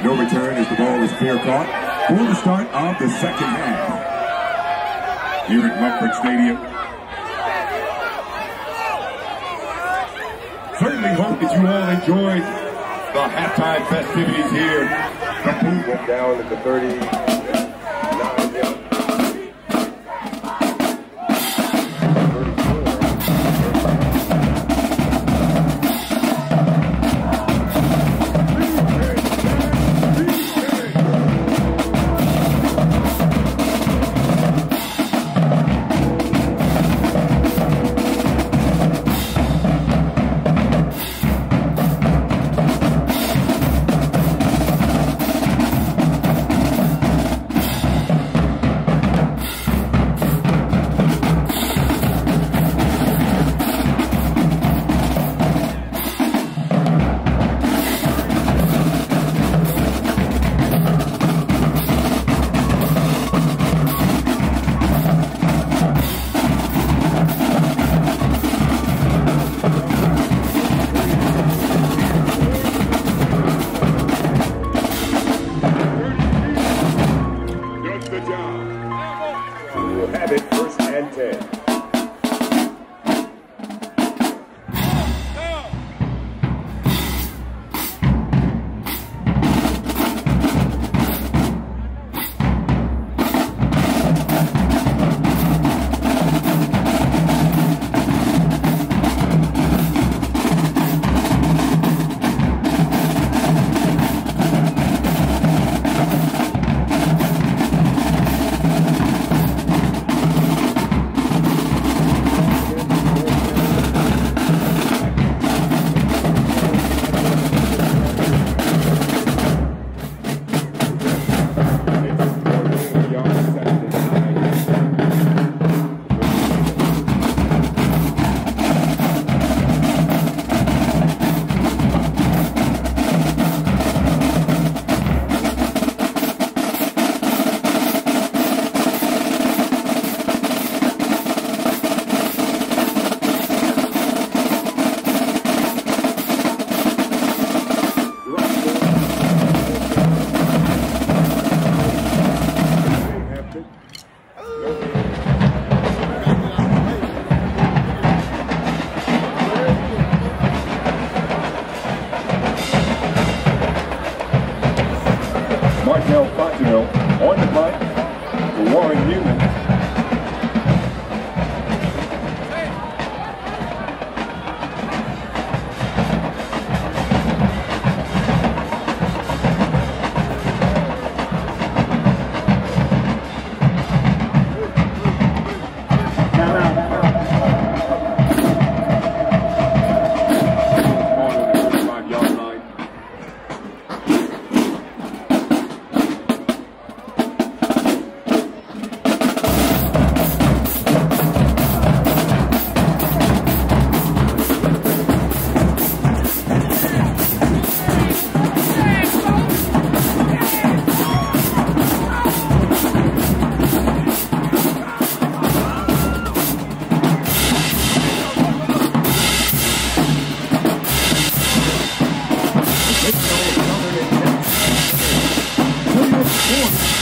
No return as the ball is fair caught for the start of the second half here at Mufford Stadium. Certainly hope that you all enjoyed the halftime festivities here. Down at the 30. Come on.